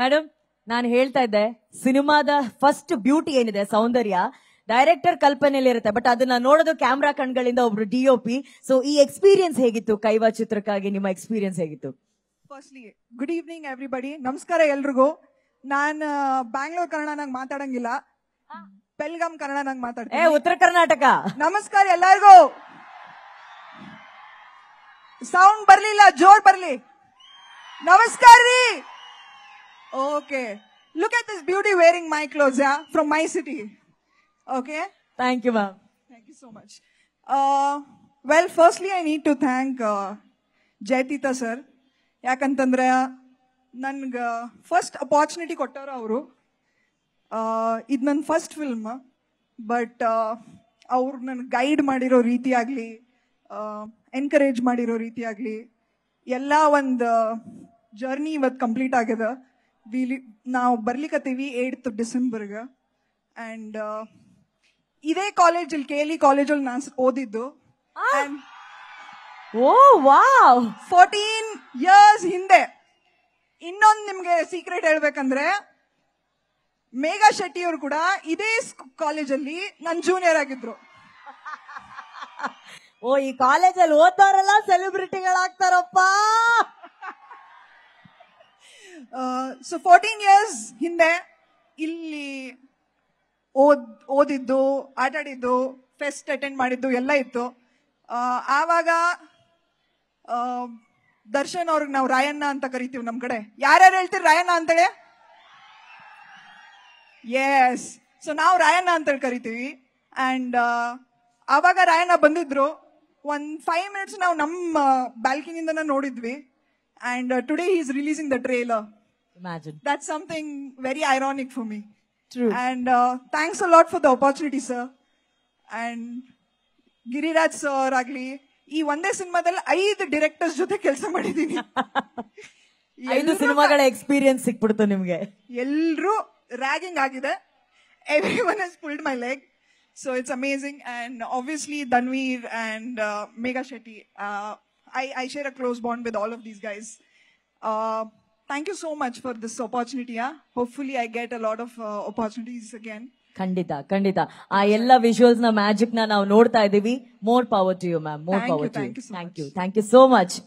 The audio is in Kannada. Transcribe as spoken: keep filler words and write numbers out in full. ಮೇಡಮ್, ನಾನು ಹೇಳ್ತಾ ಇದ್ದೆ ಸಿನಿಮಾದ ಫಸ್ಟ್ ಬ್ಯೂಟಿ ಏನಿದೆ ಸೌಂದರ್ಯ ಡೈರೆಕ್ಟರ್ ಕಲ್ಪನೆಯಲ್ಲಿ ಇರುತ್ತೆ, ಬಟ್ ಅದನ್ನ ನೋಡೋದು ಕ್ಯಾಮ್ರಾ ಕಣ್ಗಳಿಂದ ಒಬ್ರು ಡಿಒಪಿ. ಸೊ ಈ ಎಕ್ಸ್ಪೀರಿಯನ್ಸ್ ಹೇಗಿತ್ತು? ಕೈವಾ ಚಿತ್ರಕ್ಕಾಗಿ ನಿಮ್ಮ ಎಕ್ಸ್ಪೀರಿಯನ್ಸ್ ಹೇಗಿತ್ತು? ಫಸ್ಟ್ಲಿ ಗುಡ್ ಈವ್ನಿಂಗ್ ಎವ್ರಿಬಡಿ, ನಮಸ್ಕಾರ ಎಲ್ರಿಗೂ. ನಾನು ಬ್ಯಾಂಗ್ಳೂರ್ ಕನ್ನಡ ನಂಗೆ ಮಾತಾಡಂಗಿಲ್ಲ, ಬೆಲ್ಗಾಂ ಕನ್ನಡ ನಂಗೆ ಮಾತಾಡ್ತೀನಿ, ಉತ್ತರ ಕರ್ನಾಟಕ. ನಮಸ್ಕಾರ ಎಲ್ಲರಿಗೂ. ಸೌಂಡ್ ಬರ್ಲಿಲ್ಲ, ಜೋರ್ ಬರ್ಲಿ. ನಮಸ್ಕಾರ ರೀ. Okay, look at this beauty wearing my clothes yeah from my city. Okay, thank you ma'am, thank you so much. Uh well, firstly I need to thank uh, Jaitita sir, yakantandre nange first opportunity kottaru avaru. Uh id nan first film, but avaru uh, nan guide madiro reeti agli, uh, encourage madiro reeti agli, ella ond journey ivad complete agida. We now barlikattevi eighth December ga, and uh, ಇದೇ ಕಾಲೇಜ್ ಅಲ್ಲಿ ಕೇಳಿ ಕಾಲೇಜ್ ಅಲ್ಲಿ ನಾನು ಓದಿದ್ದು. ಫೋರ್ಟೀನ್ ಇಯರ್ಸ್ ಹಿಂದೆ. ಇನ್ನೊಂದು ನಿಮ್ಗೆ ಸೀಕ್ರೆಟ್ ಹೇಳ್ಬೇಕಂದ್ರೆ, ಮೇಘಾ ಶೆಟ್ಟಿ ಅವರು ಕೂಡ ಇದೇ ಕಾಲೇಜಲ್ಲಿ ನನ್ ಜೂನಿಯರ್ ಆಗಿದ್ರು. ಓ, ಈ ಕಾಲೇಜಲ್ಲಿ ಓದ್ತಾರಲ್ಲ ಸೆಲೆಬ್ರಿಟಿಗಳಾಗ್ತಾರಪ್ಪ. ಸೊ ಫೋರ್ಟೀನ್ ಇಯರ್ಸ್ ಹಿಂದೆ ಇಲ್ಲಿ ಓದ್ ಓದಿದ್ದು ಆಟಾಡಿದ್ದು ಫೆಸ್ಟ್ ಅಟೆಂಡ್ ಮಾಡಿದ್ದು ಎಲ್ಲ ಇತ್ತು. ಆವಾಗ ದರ್ಶನ್ ಅವ್ರಿಗೆ ನಾವು ರಾಯಣ್ಣ ಅಂತ ಕರಿತೀವಿ ನಮ್ ಕಡೆ. ಯಾರ್ಯಾರು ಹೇಳ್ತೀರಿ ರಾಯಣ್ಣ ಅಂತೇಳಿ? ಎಸ್, ಸೊ ನಾವು ರಾಯಣ್ಣ ಅಂತೇಳಿ ಕರಿತೀವಿ. ಅಂಡ್ ಆವಾಗ ರಾಯಣ್ಣ ಬಂದಿದ್ರು. ಒಂದ್ ಫೈವ್ ಮಿನಿಟ್ಸ್ ನಾವು ನಮ್ಮ ಬಾಲ್ಕನಿಯಿಂದನೇ ನೋಡಿದ್ವಿ. And today he is releasing the trailer. Imagine, that's something very ironic for me. True. And uh, thanks a lot for the opportunity sir, and Giriraj sir agli ee one day cinema dalli five directors jothe kelsa madidini. five cinema gala experience sikbidtu nimge. Ellru ragging agide, everyone has pulled my leg, so it's amazing. And obviously Danveer and uh, Meghaa Shetty, uh, i i share a close bond with all of these guys. uh Thank you so much for this opportunity. Yeah, hopefully I get a lot of uh, opportunities again. Kandita, Kandita. Aa ella visuals na magic na now noorta idivi. More power to you ma'am, more power to you. Thank you, thank you, thank you so much.